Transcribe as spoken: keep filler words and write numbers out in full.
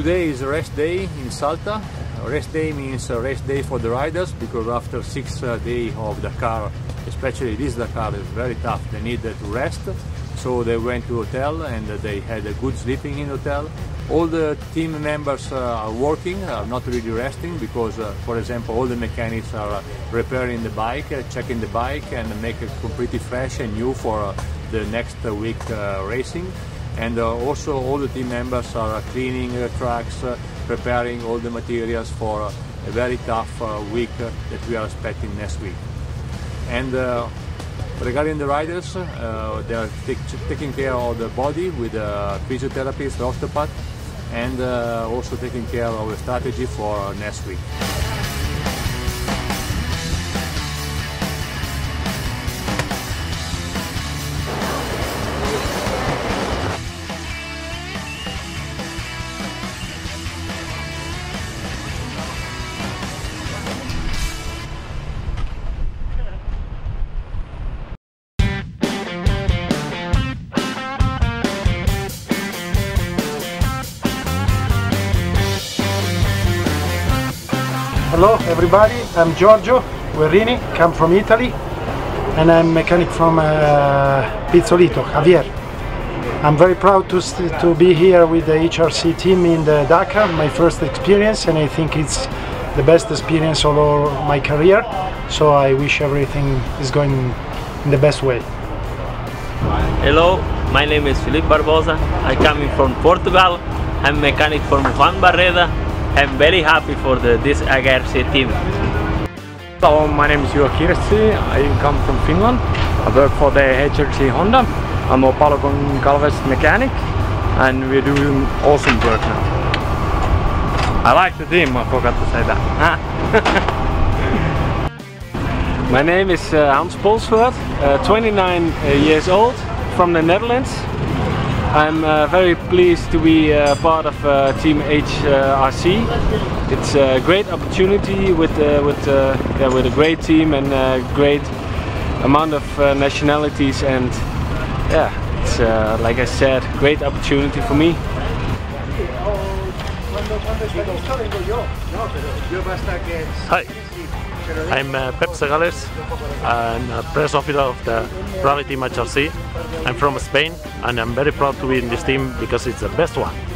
Today is rest day in Salta. Rest day means a rest day for the riders, because after six uh, days of Dakar, especially this Dakar is very tough, they needed to rest. So they went to hotel and they had a good sleeping in hotel. All the team members uh, are working, are not really resting, because uh, for example all the mechanics are uh, repairing the bike, uh, checking the bike and make it completely fresh and new for uh, the next uh, week uh, racing. And uh, also all the team members are cleaning uh, tracks, uh, preparing all the materials for uh, a very tough uh, week uh, that we are expecting next week. And uh, regarding the riders, uh, they are taking care of the body with a physiotherapist, osteopath, and uh, also taking care of a strategy for next week. Hello everybody, I'm Giorgio Guerrini, come from Italy, and I'm mechanic from uh, Pizzolito, Javier. I'm very proud to, to be here with the H R C team in the Dakar, my first experience, and I think it's the best experience of all my career, so I wish everything is going in the best way. Hello, my name is Felipe Barbosa, I'm coming from Portugal, I'm mechanic from Juan Barreda. I'm very happy for the, this H R C team. Hello, my name is Jukka Kirsi. I come from Finland. I work for the H R C Honda. I'm a Paulo Goncalves mechanic, and we're doing awesome work now. I like the team, I forgot to say that. My name is uh, Hans Polsworth, uh, twenty-nine years old, from the Netherlands. I'm uh, very pleased to be uh, part of uh, Team H R C. It's a great opportunity with uh, with uh, yeah, with a great team and a great amount of uh, nationalities, and yeah, it's uh, like I said, great opportunity for me. Hi, I'm uh, Pep Segales. I'm a press officer of the Rally Team H R C. I'm from Spain, and I'm very proud to be in this team because it's the best one.